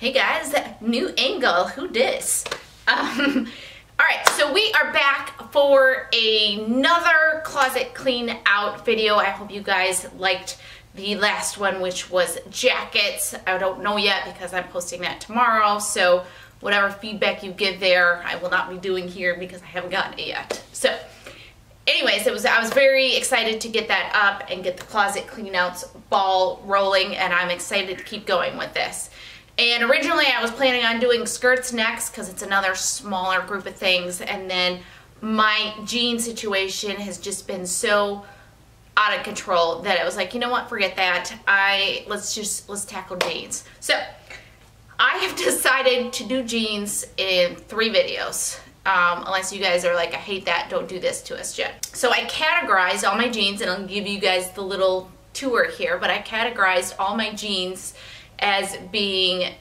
Hey guys, new angle, who dis? All right, so we are back for another closet clean out video. I hope you guys liked the last one, which was jackets. I don't know yet because I'm posting that tomorrow. So whatever feedback you give there, I will not be doing here because I haven't gotten it yet. So anyways, I was very excited to get that up and get the closet cleanouts ball rolling, and I'm excited to keep going with this. And originally I was planning on doing skirts next because it's another smaller group of things, and then my jean situation has just been so out of control that I was like, you know what, forget that. Let's tackle jeans. So I have decided to do jeans in 3 videos. Unless you guys are like, I hate that, don't do this to us, Jen. So I categorized all my jeans, and I'll give you guys the little tour here, but I categorized all my jeans as being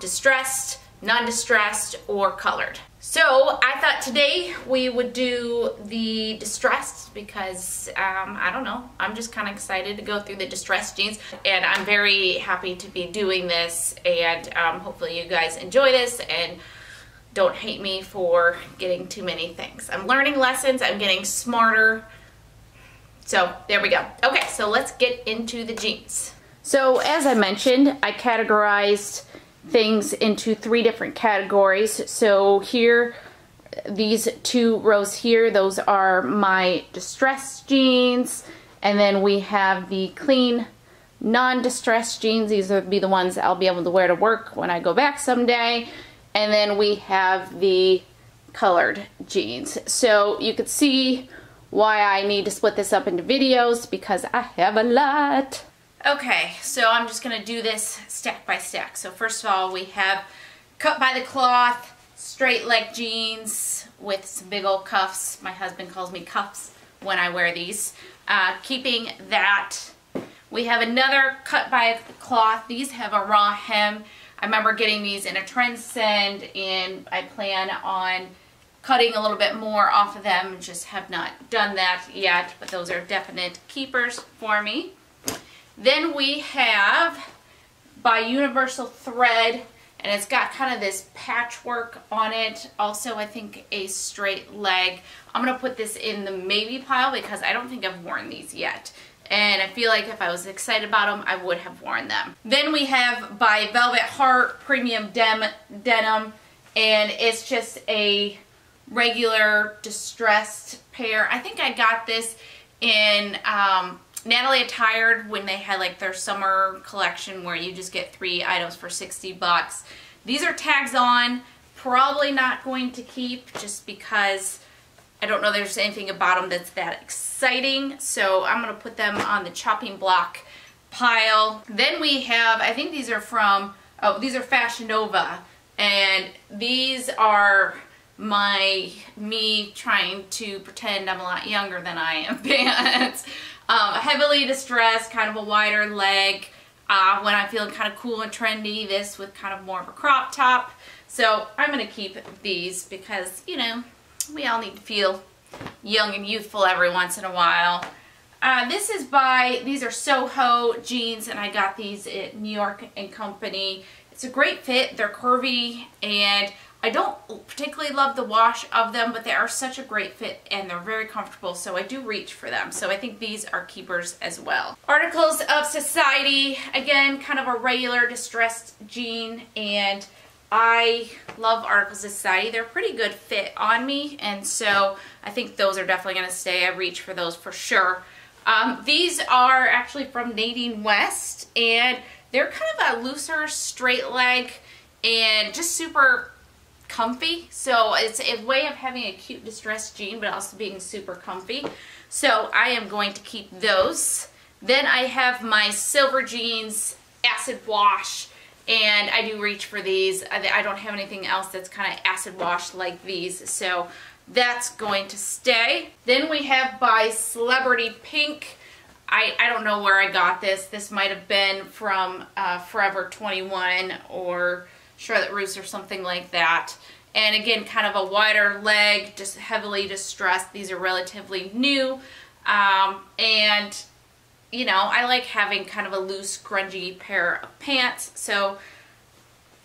distressed, non-distressed, or colored. So I thought today we would do the distressed because I don't know, I'm just kind of excited to go through the distressed jeans, and I'm very happy to be doing this, and hopefully you guys enjoy this and don't hate me for getting too many things. I'm learning lessons, I'm getting smarter, so there we go. Okay, so let's get into the jeans. So as I mentioned, I categorized things into 3 different categories. So here, these 2 rows here, those are my distressed jeans, and then we have the clean non-distressed jeans. These would be the ones I'll be able to wear to work when I go back someday. And then we have the colored jeans. So you could see why I need to split this up into videos because I have a lot. Okay, so I'm just gonna do this stack by stack. So first of all, we have Cut by the Cloth, straight leg jeans with some big old cuffs. My husband calls me cuffs when I wear these. Keeping that. We have another Cut by the Cloth. These have a raw hem. I remember getting these in a Trendsend, and I plan on cutting a little bit more off of them. Just have not done that yet, but those are definite keepers for me. Then we have by Universal Thread, and it's got kind of this patchwork on it. Also, I think a straight leg. I'm going to put this in the maybe pile because I don't think I've worn these yet. And I feel like if I was excited about them, I would have worn them. Then we have by Velvet Heart Premium Denim, and it's just a regular distressed pair. I think I got this in... Natalie Attired when they had like their summer collection where you just get 3 items for $60. These are tags on, probably not going to keep just because I don't know there's anything about them that's that exciting. So I'm going to put them on the chopping block pile. Then we have, I think these are from, oh, these are Fashion Nova, and these are me trying to pretend I'm a lot younger than I am pants. Heavily distressed, kind of a wider leg, when I'm feeling kind of cool and trendy, this with kind of more of a crop top. So I'm going to keep these because, you know, we all need to feel young and youthful every once in a while. This is by, these are Soho jeans, and I got these at New York and Company. It's a great fit, they're curvy, and I don't particularly love the wash of them, but they are such a great fit and they're very comfortable, so I do reach for them. So I think these are keepers as well. Articles of Society, again, kind of a regular distressed jean, and I love Articles of Society. They're a pretty good fit on me, and so I think those are definitely going to stay. I reach for those for sure. These are actually from Nadine West, and they're kind of a looser straight leg and just super comfy. So it's a way of having a cute distressed jean but also being super comfy, so I am going to keep those. Then I have my Silver Jeans acid wash, and I do reach for these. I don't have anything else that's kind of acid wash like these, so that's going to stay. Then we have by Celebrity Pink. I don't know where I got this. This might have been from Forever 21 or Charlotte Russe or something like that. And again, kind of a wider leg, just heavily distressed. These are relatively new. And, you know, I like having kind of a loose, grungy pair of pants. So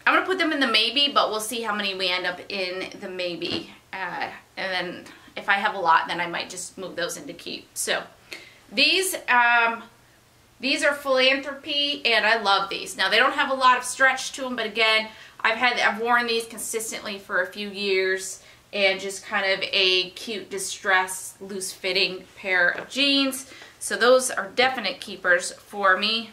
I'm put them in the maybe, but we'll see how many we end up in the maybe. And then if I have a lot, then I might just move those into keep. So these are Philanthropy, and I love these. Now, they don't have a lot of stretch to them, but again, I've worn these consistently for a few years, and just kind of a cute distressed, loose-fitting pair of jeans. So those are definite keepers for me.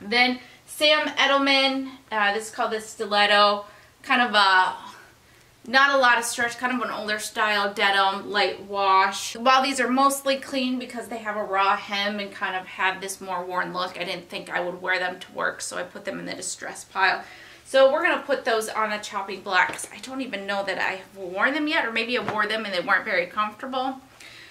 Then Sam Edelman, this is called the Stiletto, kind of a, not a lot of stretch, kind of an older style denim, light wash. While these are mostly clean because they have a raw hem and kind of have this more worn look, I didn't think I would wear them to work, so I put them in the distress pile. So we're going to put those on a chopping block because I don't even know that I have worn them yet, or maybe I wore them and they weren't very comfortable.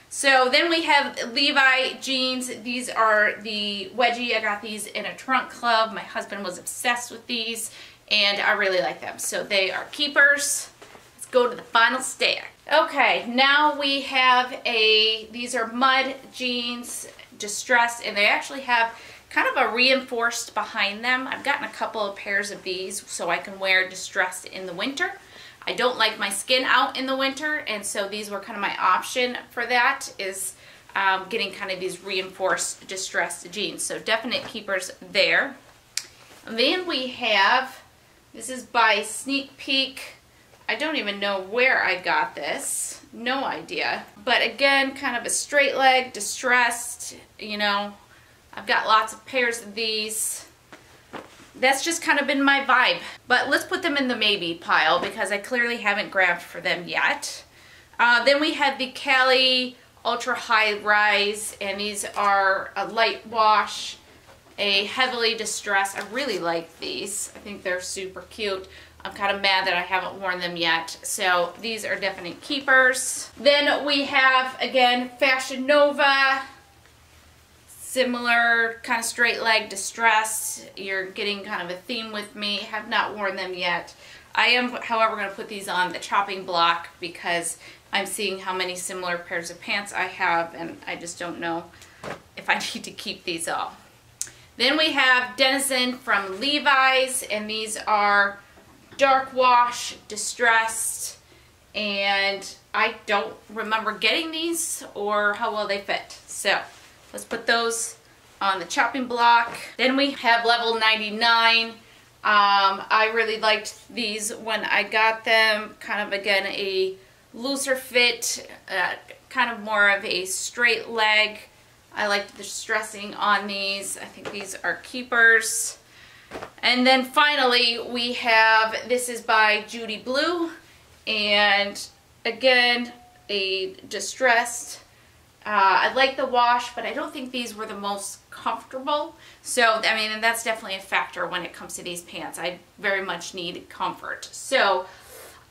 So then we have Levi jeans. These are the wedgie. I got these in a Trunk Club. My husband was obsessed with these, and I really like them. So they are keepers. Let's go to the final stack. Okay, now we have these are Mud jeans, distressed, and they actually have kind of a reinforced behind them. I've gotten a couple of pairs of these so I can wear distressed in the winter. I don't like my skin out in the winter, and so these were kind of my option for that, is getting kind of these reinforced distressed jeans. So definite keepers there. And then we have, this is by Sneak Peek. I don't even know where I got this. No idea. But again, kind of a straight leg, distressed, you know. I've got lots of pairs of these. That's just kind of been my vibe. But let's put them in the maybe pile because I clearly haven't grabbed for them yet. Then we have the Cali Ultra High Rise, and these are a light wash, a heavily distressed. I really like these. I think they're super cute. I'm kind of mad that I haven't worn them yet. So these are definite keepers. Then we have, again, Fashion Nova. Similar kind of straight leg distressed. You're getting kind of a theme with me. Have not worn them yet. I am, however, going to put these on the chopping block because I'm seeing how many similar pairs of pants I have, and I just don't know if I need to keep these all. Then we have Denizen from Levi's, and these are dark wash, distressed, and I don't remember getting these or how well they fit. So let's put those on the chopping block. Then we have Level 99. I really liked these when I got them. Kind of, again, a looser fit, kind of more of a straight leg. I liked the distressing on these. I think these are keepers. And then finally, we have, this is by Judy Blue. And again, a distressed. I like the wash, but I don't think these were the most comfortable. So, I mean, and that's definitely a factor when it comes to these pants. I very much need comfort. So,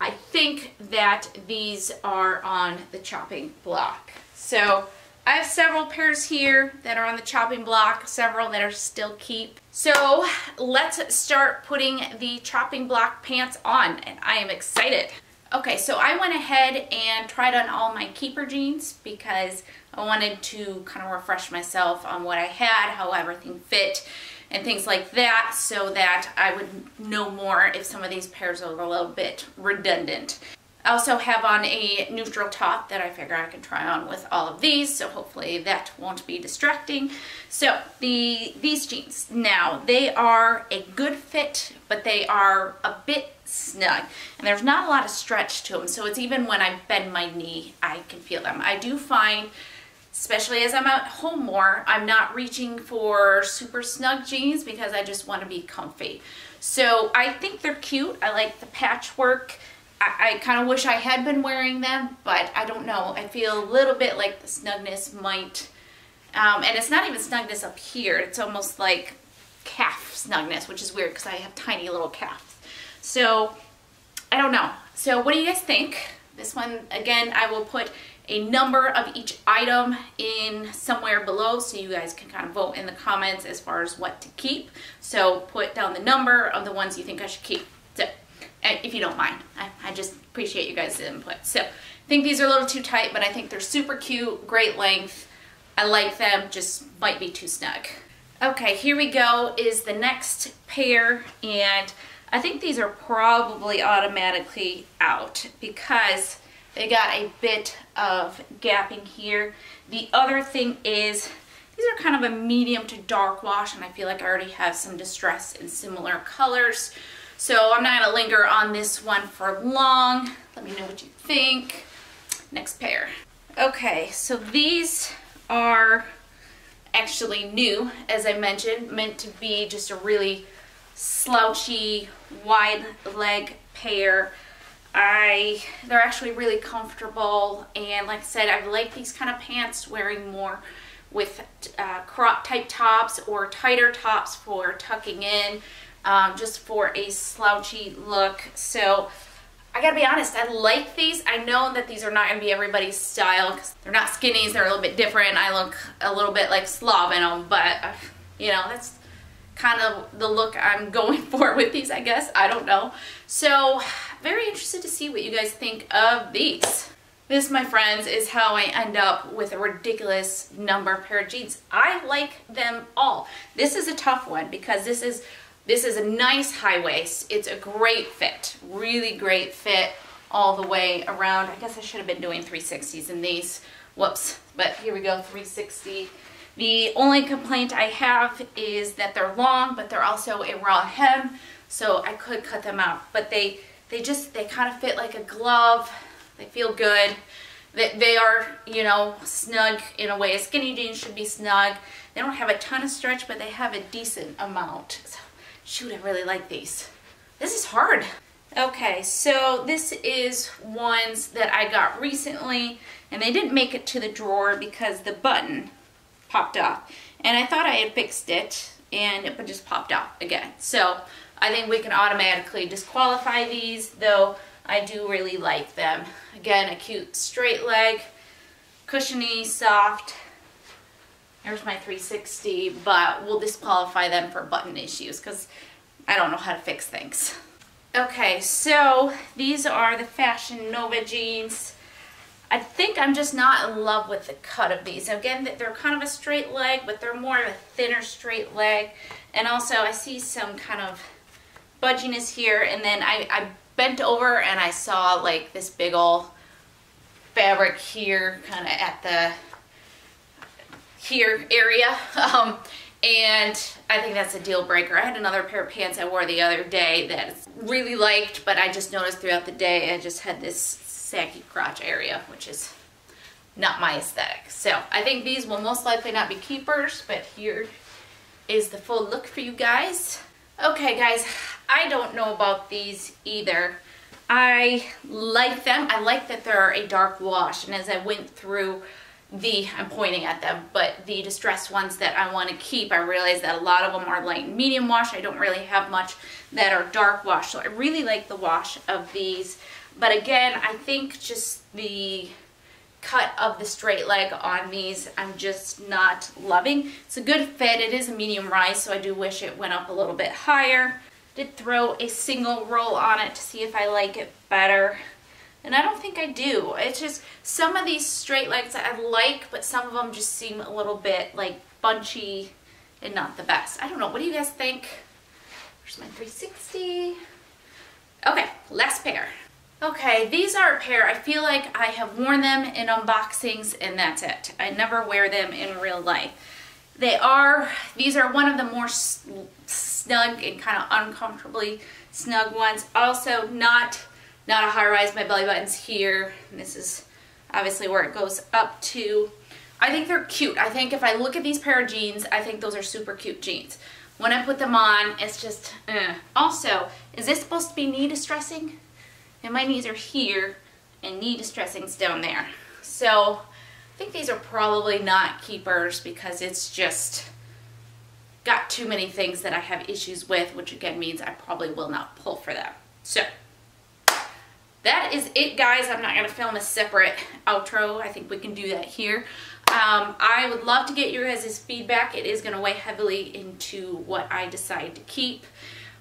I think that these are on the chopping block. So, I have several pairs here that are on the chopping block, several that are still keep. So, let's start putting the chopping block pants on, and I am excited. Okay, so I went ahead and tried on all my keeper jeans because I wanted to kind of refresh myself on what I had, how everything fit, and things like that, so that I would know more if some of these pairs are a little bit redundant. I also have on a neutral top that I figure I can try on with all of these, so hopefully that won't be distracting. So these jeans, now they are a good fit, but they are a bit snug, and there's not a lot of stretch to them, so it's even when I bend my knee I can feel them. I do find, especially as I'm at home more, I'm not reaching for super snug jeans because I just want to be comfy. So I think they're cute. I like the patchwork. I kind of wish I had been wearing them, but I don't know. I feel a little bit like the snugness might, and it's not even snugness up here. It's almost like calf snugness, which is weird because I have tiny little calves. So I don't know. So what do you guys think? This one, again, I will put a number of each item in somewhere below so you guys can kind of vote in the comments as far as what to keep. So put down the number of the ones you think I should keep. So, if you don't mind, I just appreciate you guys' input. So I think these are a little too tight, but I think they're super cute, great length. I like them, just might be too snug. Okay, here we go is the next pair, and I think these are probably automatically out because they got a bit of gapping here. The other thing is these are kind of a medium to dark wash, and I feel like I already have some distress in similar colors. So I'm not gonna linger on this one for long. Let me know what you think. Next pair. Okay, so these are actually new, as I mentioned, meant to be just a really slouchy, wide leg pair. They're actually really comfortable, and like I said, I like these kind of pants, wearing more with crop type tops or tighter tops for tucking in, just for a slouchy look. So I gotta be honest, I like these. I know that these are not gonna be everybody's style, because they're not skinnies, they're a little bit different. I look a little bit like slob in them, but you know, that's kind of the look I'm going for with these, I guess. I don't know. So very interested to see what you guys think of these. This, my friends, is how I end up with a ridiculous number of pair of jeans. I like them all. This is a tough one because this is a nice high waist. It's a great fit, really great fit all the way around. I guess I should have been doing 360s in these. Whoops, but here we go, 360. The only complaint I have is that they're long, but they're also a raw hem, so I could cut them out. But they kind of fit like a glove. They feel good. They are, you know, snug in a way. A skinny jeans should be snug. They don't have a ton of stretch, but they have a decent amount. So, shoot, I really like these. This is hard. Okay, so this is ones that I got recently, and they didn't make it to the drawer because the button popped off, and I thought I had fixed it, and it just popped off again. So I think we can automatically disqualify these, though I do really like them. Again, a cute straight leg, cushiony, soft. Here's my 360, but we'll disqualify them for button issues because I don't know how to fix things. Okay, so these are the Fashion Nova jeans. I think I'm just not in love with the cut of these. Again, they're kind of a straight leg, but they're more of a thinner straight leg. And also I see some kind of budginess here, and then I bent over and I saw like this big old fabric here, kind of at the here area, and I think that's a deal breaker. I had another pair of pants I wore the other day that I really liked, but I just noticed throughout the day I just had this saggy crotch area, which is not my aesthetic. So I think these will most likely not be keepers, but here is the full look for you guys. Okay guys, I don't know about these either. I like them. I like that they're a dark wash, and as I went through I'm pointing at them, but the distressed ones that I want to keep, I realize that a lot of them are light and medium wash. I don't really have much that are dark wash, so I really like the wash of these. But again, I think just the cut of the straight leg on these, I'm just not loving. It's a good fit. It is a medium rise, so I do wish it went up a little bit higher. Did throw a single roll on it to see if I like it better. And I don't think I do. It's just some of these straight legs I like, but some of them just seem a little bit like bunchy and not the best. I don't know. What do you guys think? Here's my 360. Okay, last pair. Okay, these are a pair. I feel like I have worn them in unboxings and that's it. I never wear them in real life. These are one of the more snug and kind of uncomfortably snug ones. Also not a high rise. My belly button's here, and this is obviously where it goes up to. I think they're cute. I think if I look at these pair of jeans, I think those are super cute jeans. When I put them on, it's just, Also, is this supposed to be knee distressing? And my knees are here, and knee distressing's down there. So, I think these are probably not keepers because it's just got too many things that I have issues with, which again means I probably will not pull for them. So, that is it, guys. I'm not going to film a separate outro. I think we can do that here. I would love to get your guys' feedback. It is going to weigh heavily into what I decide to keep.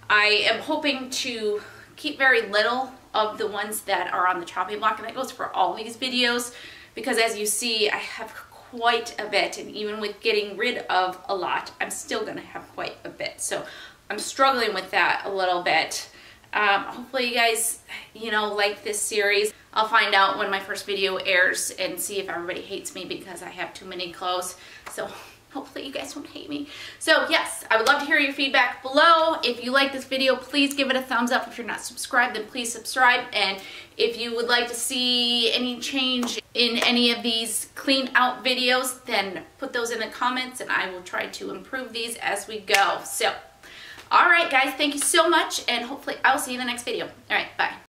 I am hoping to keep very little of the ones that are on the chopping block, and that goes for all these videos, because as you see, I have quite a bit, and even with getting rid of a lot, I'm still going to have quite a bit. So I'm struggling with that a little bit. Hopefully you guys, you know, like this series. I'll find out when my first video airs and see if everybody hates me because I have too many clothes. So hopefully you guys won't hate me. So yes, I would love to hear your feedback below. If you like this video, please give it a thumbs up. If you're not subscribed, then please subscribe. And if you would like to see any change in any of these clean out videos, then put those in the comments and I will try to improve these as we go. So, all right guys, thank you so much and hopefully I'll see you in the next video. All right, bye.